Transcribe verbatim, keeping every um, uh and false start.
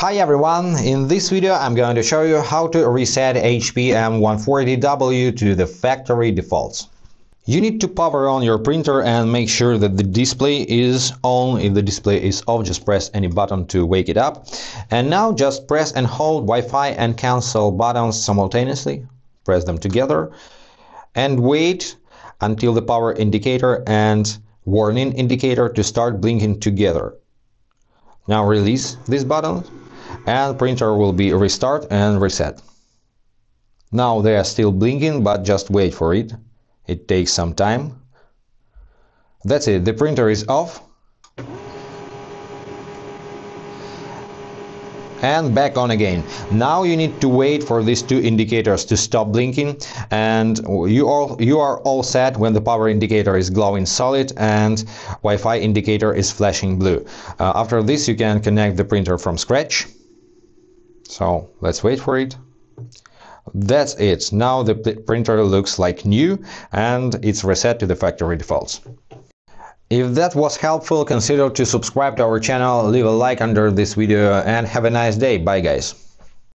Hi everyone, in this video I'm going to show you how to reset H P M one forty W to the factory defaults. You need to power on your printer and make sure that the display is on. If the display is off, just press any button to wake it up. And now just press and hold Wi-Fi and cancel buttons simultaneously. Press them together and wait until the power indicator and warning indicator to start blinking together. Now release this button, and printer will be restart and reset. Now they are still blinking, but just wait for it. It takes some time. That's it, the printer is off. And back on again. Now you need to wait for these two indicators to stop blinking, and you all you are all set when the power indicator is glowing solid and Wi-Fi indicator is flashing blue. Uh, after this you can connect the printer from scratch. So let's wait for it. That's it. Now the printer looks like new and it's reset to the factory defaults. If that was helpful, consider to subscribe to our channel, leave a like under this video, and have a nice day. Bye guys.